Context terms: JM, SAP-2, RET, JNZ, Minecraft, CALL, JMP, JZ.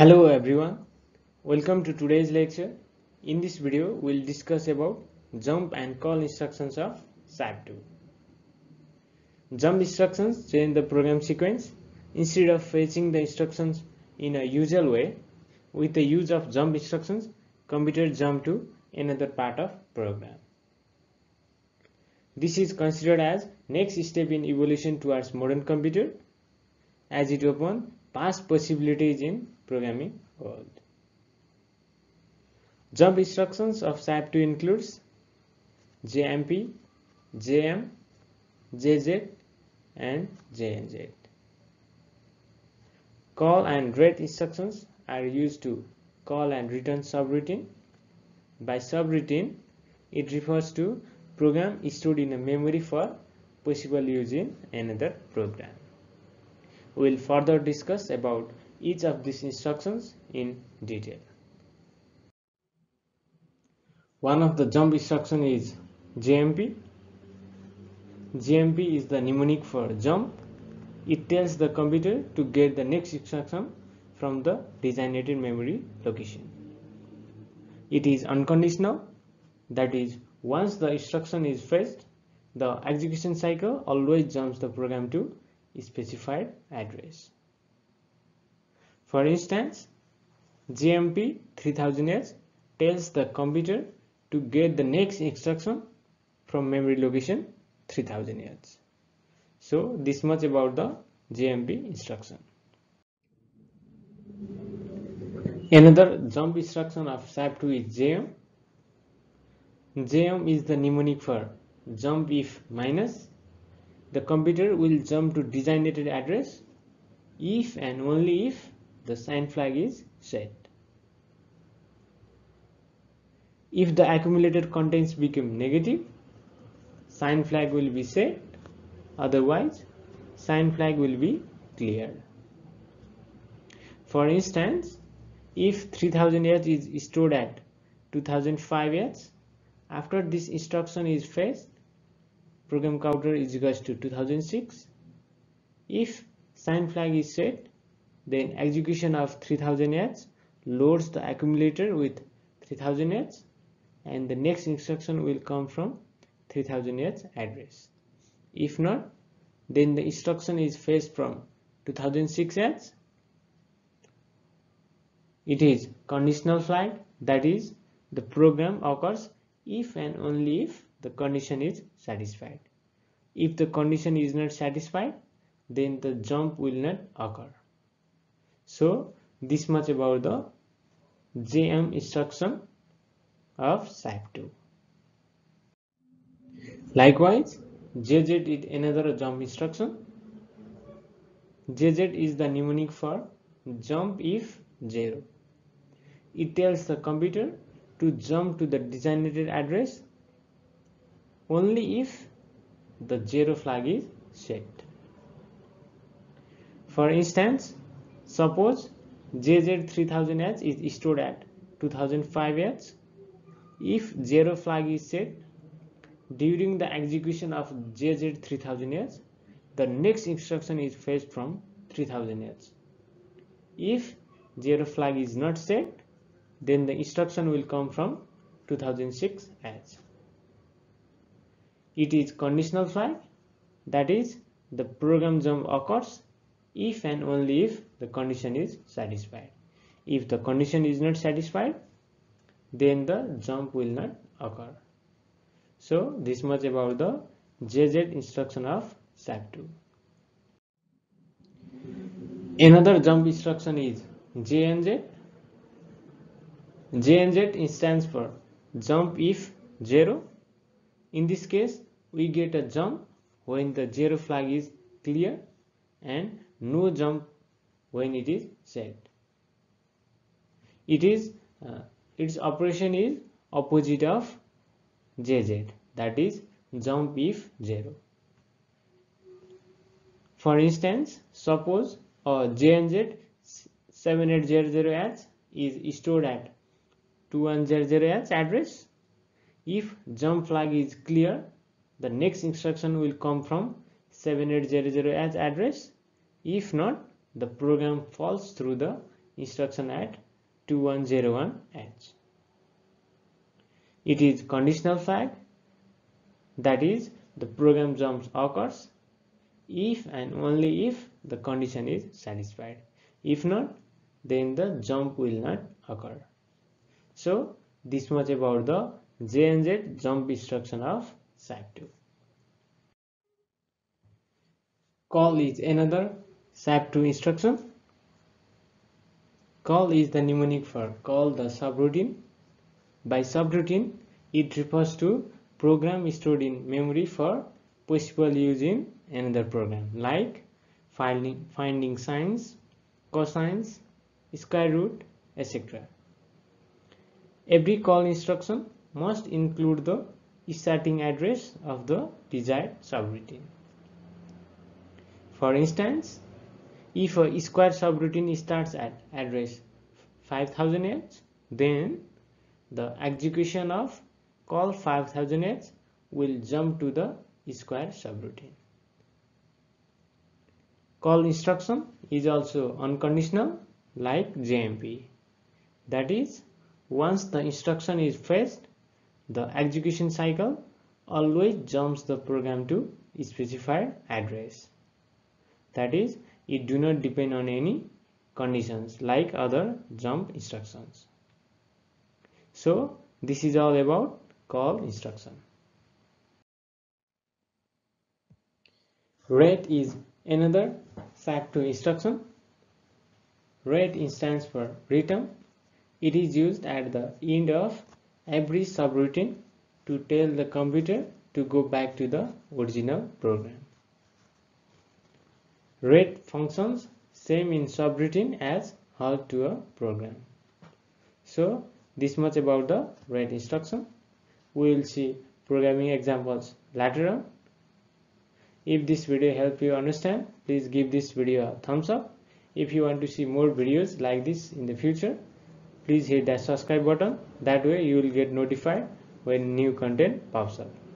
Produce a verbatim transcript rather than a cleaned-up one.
Hello everyone, welcome to today's lecture. In this video, we'll discuss about jump and call instructions of S A P two. Jump instructions change the program sequence. Instead of fetching the instructions in a usual way, with the use of jump instructions, computer jump to another part of program. This is considered as next step in evolution towards modern computer, as it opens past possibilities in programming world. Jump instructions of S A P two includes J M P, J M, J Z, and J N Z. Call and RET instructions are used to call and return subroutine. By subroutine, it refers to program stored in a memory for possible use in another program. We will further discuss about each of these instructions in detail. One of the jump instruction is J M P. J M P is the mnemonic for jump. It tells the computer to get the next instruction from the designated memory location. It is unconditional, that is, once the instruction is fetched, the execution cycle always jumps the program to specified address. For instance, J M P three thousand H tells the computer to get the next instruction from memory location three thousand H. So this much about the J M P instruction. Another jump instruction of S A P two is J M. J M is the mnemonic for jump if minus. The computer will jump to designated address if and only if the sign flag is set. If the accumulated contents become negative, sign flag will be set, otherwise sign flag will be cleared. For instance, if three thousand H is stored at two thousand five H, after this instruction is fetched, program counter is equals to two thousand six. If sign flag is set, then execution of three thousand H loads the accumulator with three thousand H, and the next instruction will come from three thousand H address. If not, then the instruction is fetched from two thousand six H. It is conditional flag, that is, the program occurs if and only if the condition is satisfied. If the condition is not satisfied, then the jump will not occur. So this much about the J M instruction of S A P two. Likewise, J Z is another jump instruction. J Z is the mnemonic for jump if zero. It tells the computer to jump to the designated address only if the zero flag is set. For instance, suppose J Z three thousand H is stored at two thousand five H. If zero flag is set, during the execution of J Z three thousand H, the next instruction is fetched from three thousand H. If zero flag is not set, then the instruction will come from two thousand six H. It is conditional flag, that is, the program jump occurs if and only if the condition is satisfied. If the condition is not satisfied, then the jump will not occur. So this much about the J Z instruction of S A P two. Another jump instruction is J N Z. J N Z stands for jump if zero. In this case, we get a jump when the zero flag is clear and no jump when it is set. It is uh, its operation is opposite of J Z, that is jump if zero. For instance, suppose uh, J N Z seven eight zero zero H is stored at two one zero zero H address. If jump flag is clear, the next instruction will come from seven eight zero zero H address. If not, the program falls through the instruction at two one zero one H. It is conditional flag, that is, the program jump occurs if and only if the condition is satisfied. If not, then the jump will not occur. So this much about the J N Z jump instruction of S A P two. Call is another S A P two instruction. Call is the mnemonic for call the subroutine. By subroutine, it refers to program stored in memory for possible use in another program, like finding, finding sines, cosines, square root, et cetera. Every call instruction must include the starting address of the desired subroutine. For instance, if a square subroutine starts at address five thousand H, then the execution of call five thousand H will jump to the square subroutine. Call instruction is also unconditional, like J M P. That is, once the instruction is fetched, the execution cycle always jumps the program to a specified address. That is, it do not depend on any conditions like other jump instructions. So this is all about call instruction. R E T is another S A P two instruction. R E T stands for return. It is used at the end of every subroutine to tell the computer to go back to the original program. R E T functions same in subroutine as halt to a program. So this much about the R E T instruction. We will see programming examples later on. If this video helped you understand, please give this video a thumbs up. If you want to see more videos like this in the future, please hit that subscribe button. That way you will get notified when new content pops up.